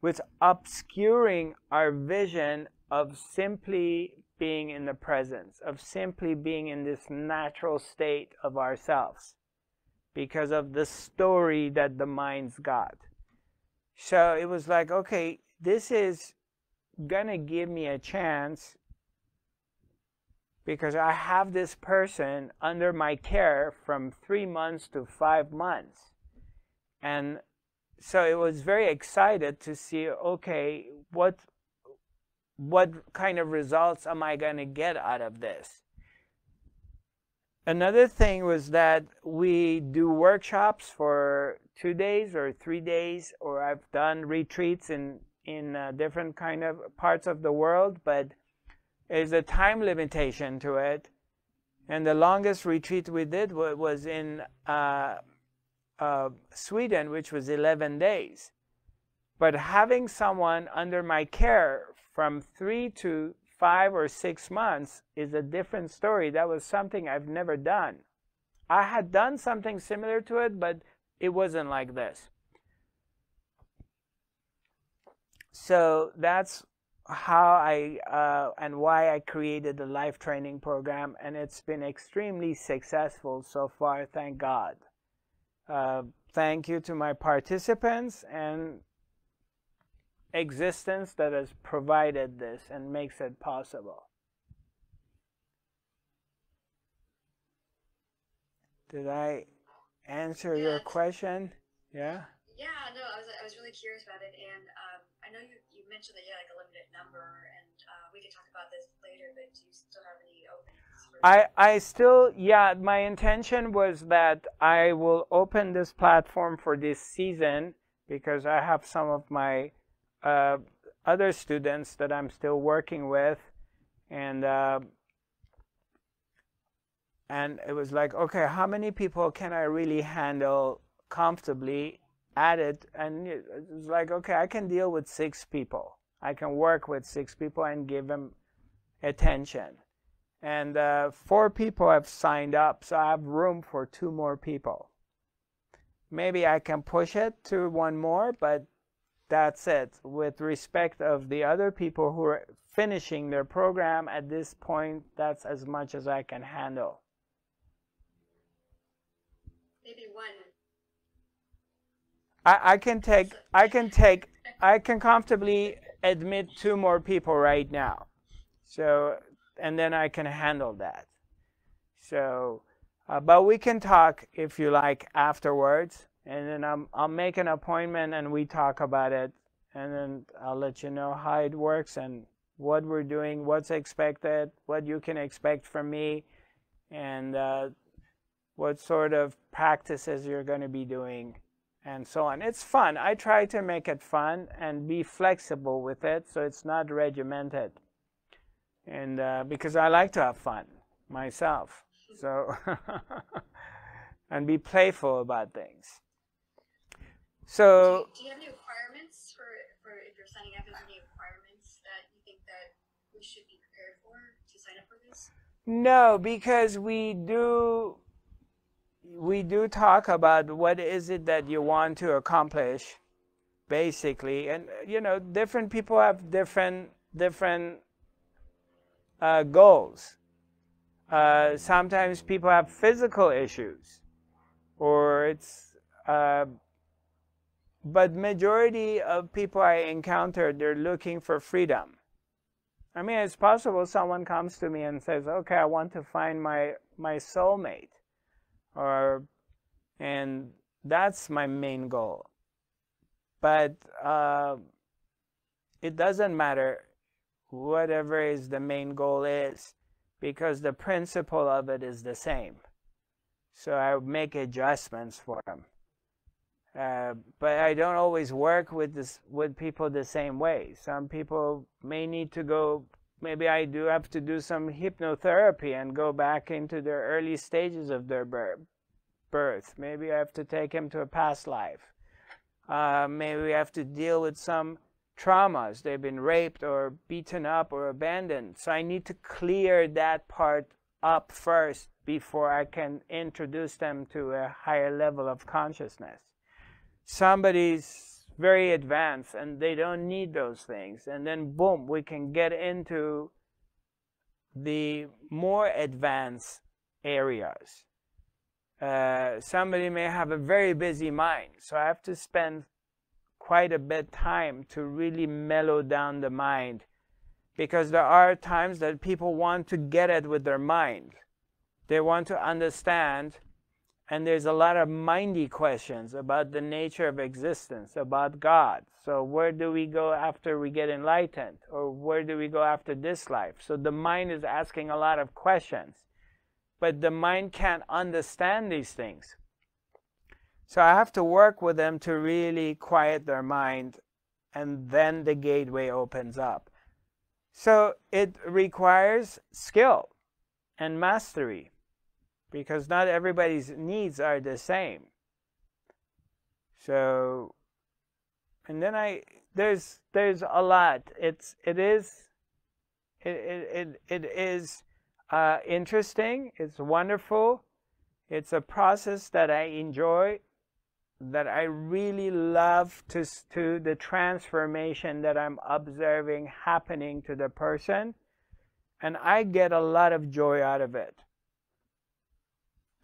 what's obscuring our vision of simply being in the presence, of simply being in this natural state of ourselves, because of the story that the mind's got. So it was like, okay, this is gonna give me a chance because I have this person under my care from 3 months to 5 months. And so it was very excited to see, okay, what kind of results am I going to get out of this? Another thing was that we do workshops for 2 days or 3 days, or I've done retreats in different kind of parts of the world, but there's a time limitation to it. And the longest retreat we did was in Sweden, which was 11 days. But having someone under my care from 3 to 5 or 6 months is a different story. That was something I've never done. I had done something similar to it, but it wasn't like this. So that's how I and why I created the life training program, and it's been extremely successful so far, thank God. Thank you to my participants and existence that has provided this and makes it possible. Did I answer your question? Yeah? Yeah, no, I was really curious about it, and I know you mentioned that you had like a limited number, and we could talk about this later, but do you still have any openings? I still, yeah, my intention was that I will open this platform for this season because I have some of my other students that I'm still working with, and it was like, okay, how many people can I really handle comfortably at it? And it was like, okay, I can deal with 6 people. I can work with 6 people and give them attention. And 4 people have signed up, so I have room for 2 more people. Maybe I can push it to 1 more, but that's it. With respect of the other people who are finishing their program at this point, that's as much as I can handle. Maybe 1. I can comfortably admit 2 more people right now. So, and then I can handle that. So, but we can talk if you like afterwards. And then I'll make an appointment and we talk about it, and then I'll let you know how it works and what we're doing, what's expected, what you can expect from me, and what sort of practices you're going to be doing, and so on. It's fun. I try to make it fun and be flexible with it so it's not regimented, and because I like to have fun myself, so and be playful about things. So, do you have any requirements for if you're signing up? Is there any requirements that you think that we should be prepared for to sign up for this? No, because we do talk about what is it that you want to accomplish, basically, and you know, different people have different goals. Sometimes people have physical issues, or it's. But majority of people I encounter, they're looking for freedom. I mean, it's possible someone comes to me and says, okay, I want to find my soulmate, or, and that's my main goal. But it doesn't matter whatever is the main goal is, because the principle of it is the same. So I make adjustments for them. But I don't always work with people the same way. Some people may need to go, maybe I do have to do some hypnotherapy and go back into their early stages of their birth. Maybe I have to take them to a past life. Maybe I have to deal with some traumas. They've been raped or beaten up or abandoned. So I need to clear that part up first before I can introduce them to a higher level of consciousness. Somebody's very advanced and they don't need those things. And then boom, we can get into the more advanced areas. Somebody may have a very busy mind, so I have to spend quite a bit of time to really mellow down the mind, because there are times that people want to get it with their mind. They want to understand, and there's a lot of mindy questions about the nature of existence, about God. So where do we go after we get enlightened? Or where do we go after this life? So the mind is asking a lot of questions, but the mind can't understand these things. So I have to work with them to really quiet their mind, and then the gateway opens up. So it requires skill and mastery, because not everybody's needs are the same. So, and then there's a lot. It is interesting. It's wonderful. It's a process that I enjoy, that I really love to the transformation that I'm observing happening to the person, and I get a lot of joy out of it.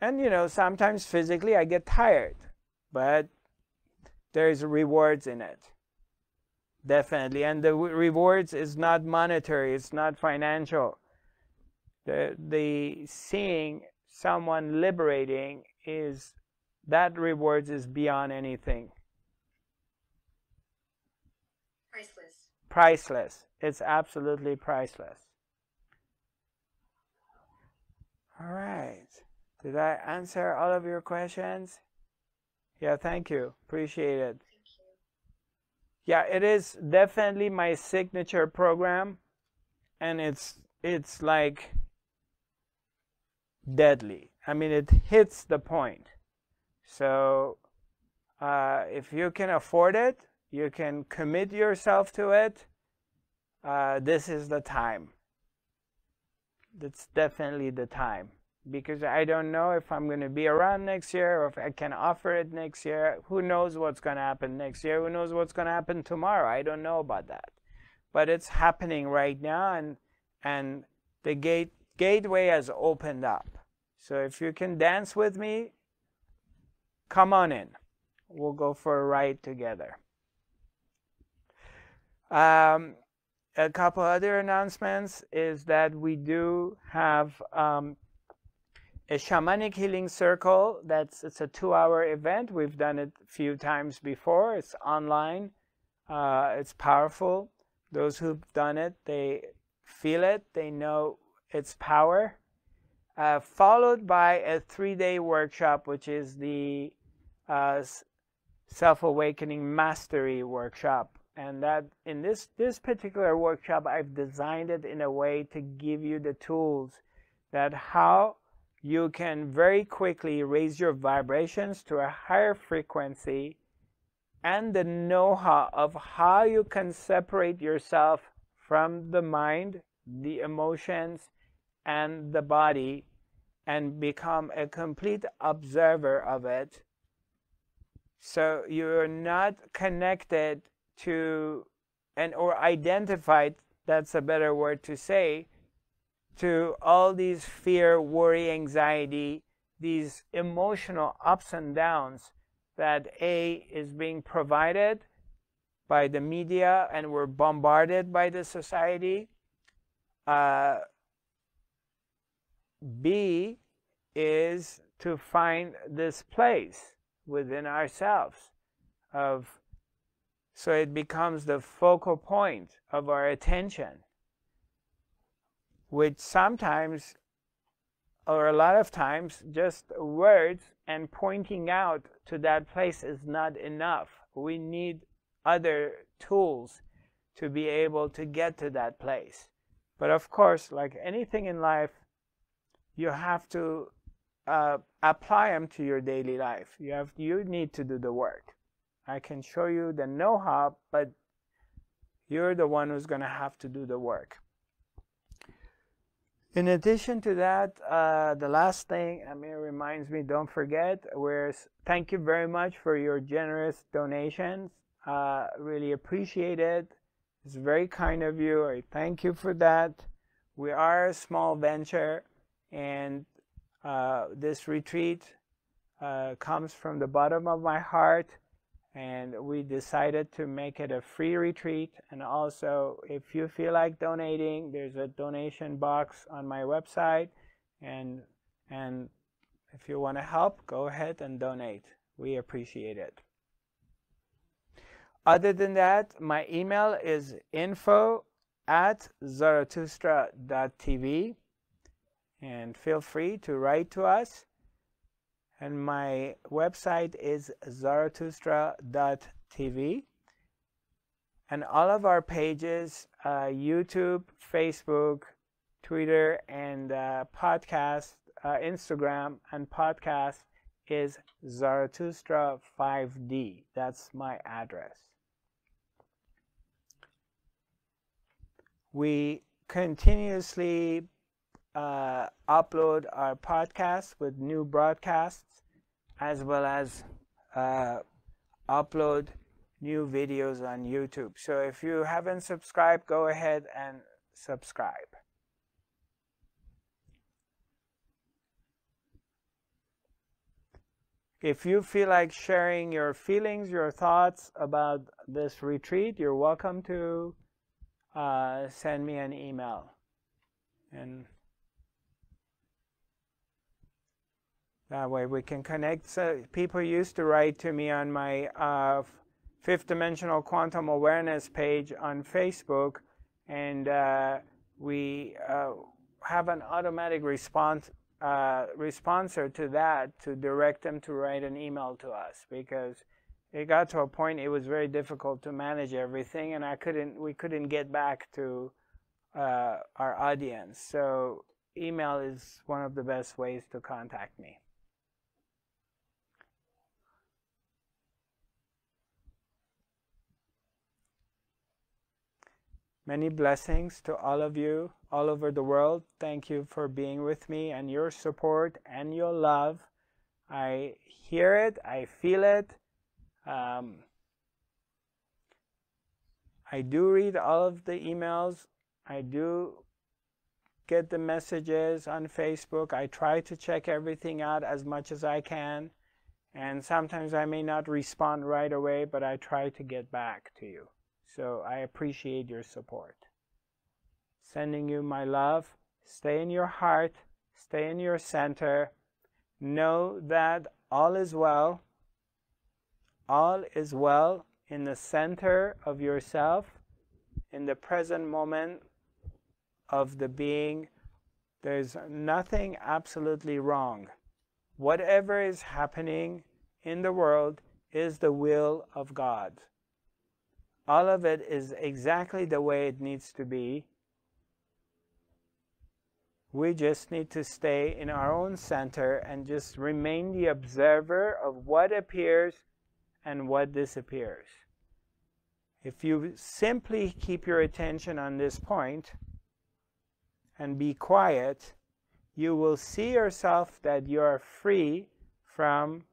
And you know, sometimes physically I get tired, but there's rewards in it, definitely. And the rewards is not monetary, it's not financial. The seeing someone liberating is, that rewards is beyond anything. Priceless. Priceless. It's absolutely priceless. All right. Did I answer all of your questions? Yeah, thank you. Appreciate it. Thank you. Yeah, it is definitely my signature program, and it's like deadly. I mean, it hits the point. So if you can afford it, you can commit yourself to it. This is the time. That's definitely the time, because I don't know if I'm going to be around next year, or if I can offer it next year. Who knows what's going to happen next year? Who knows what's going to happen tomorrow? I don't know about that, but it's happening right now, and the gateway has opened up. So if you can dance with me, come on in. We'll go for a ride together. A couple other announcements is that we do have a shamanic healing circle. It's a 2-hour event. We've done it a few times before. It's online. It's powerful. Those who've done it, they feel it. They know its power. Followed by a 3-day workshop, which is the Self-Awakening Mastery Workshop. And that in this particular workshop, I've designed it in a way to give you the tools that how you can very quickly raise your vibrations to a higher frequency, and the know-how of how you can separate yourself from the mind, the emotions, and the body, and become a complete observer of it, so you're not connected to or identified, that's a better word to say, to all these fear, worry, anxiety, these emotional ups and downs that is being provided by the media, and we're bombarded by the society. B is to find this place within ourselves, so it becomes the focal point of our attention, which sometimes, or a lot of times, just words and pointing out to that place is not enough. We need other tools to be able to get to that place. But of course, like anything in life, you have to apply them to your daily life. You need to do the work. I can show you the know-how, but you're the one who's going to have to do the work. In addition to that, the last thing, I mean, it reminds me, don't forget, thank you very much for your generous donations. Really appreciate it. It's very kind of you. I thank you for that. We are a small venture, and this retreat comes from the bottom of my heart, and we decided to make it a free retreat. And also, if you feel like donating, there's a donation box on my website, and if you want to help, go ahead and donate. We appreciate it. Other than that, my email is info@zarathustra.tv, and feel free to write to us. And my website is zarathustra.tv, and all of our pages, YouTube, Facebook, Twitter, and podcast, Instagram and podcast is Zarathustra 5D. That's my address. We continuously upload our podcasts with new broadcasts, as well as upload new videos on YouTube. So if you haven't subscribed, go ahead and subscribe. If you feel like sharing your feelings, your thoughts about this retreat, you're welcome to send me an email, and that way we can connect. So people used to write to me on my Fifth Dimensional Quantum Awareness page on Facebook, and we have an automatic response responser to that to direct them to write an email to us, because it got to a point it was very difficult to manage everything, and we couldn't get back to our audience. So email is one of the best ways to contact me. Many blessings to all of you all over the world. Thank you for being with me and your support and your love. I hear it, I feel it. I do read all of the emails. I do get the messages on Facebook. I try to check everything out as much as I can, and sometimes I may not respond right away, but I try to get back to you. So I appreciate your support. Sending you my love. Stay in your heart. Stay in your center. Know that all is well. All is well in the center of yourself, in the present moment of the being. There's nothing absolutely wrong. Whatever is happening in the world is the will of God. All of it is exactly the way it needs to be. We just need to stay in our own center and just remain the observer of what appears and what disappears. If you simply keep your attention on this point and be quiet, you will see yourself that you are free from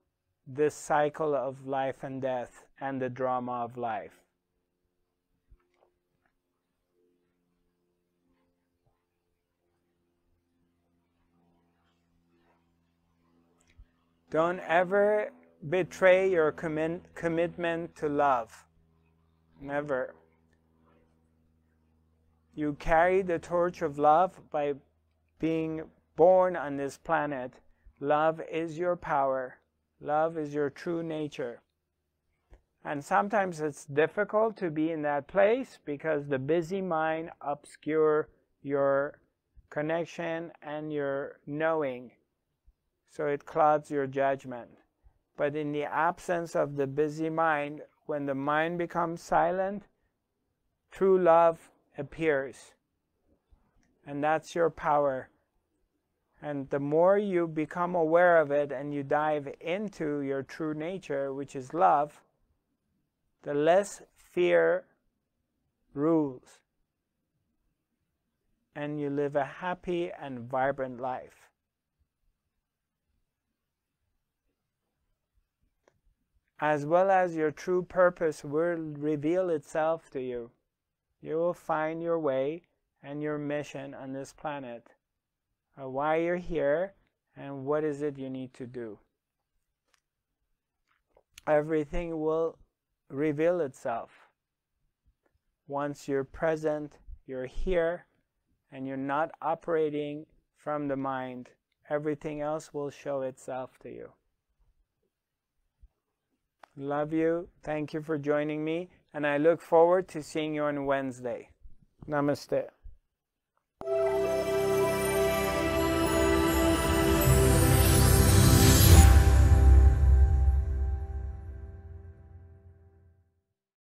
this cycle of life and death and the drama of life. Don't ever betray your commitment to love. Never. You carry the torch of love by being born on this planet. Love is your power. Love is your true nature. And sometimes it's difficult to be in that place because the busy mind obscures your connection and your knowing. So it clouds your judgment. But in the absence of the busy mind, when the mind becomes silent, true love appears. And that's your power. And the more you become aware of it and you dive into your true nature, which is love, the less fear rules. And you live a happy and vibrant life. as well as your true purpose will reveal itself to you. You will find your way and your mission on this planet, why you're here and what is it you need to do. Everything will reveal itself. Once you're present, you're here, and you're not operating from the mind, everything else will show itself to you. Love you. Thank you for joining me, and I look forward to seeing you on Wednesday. Namaste.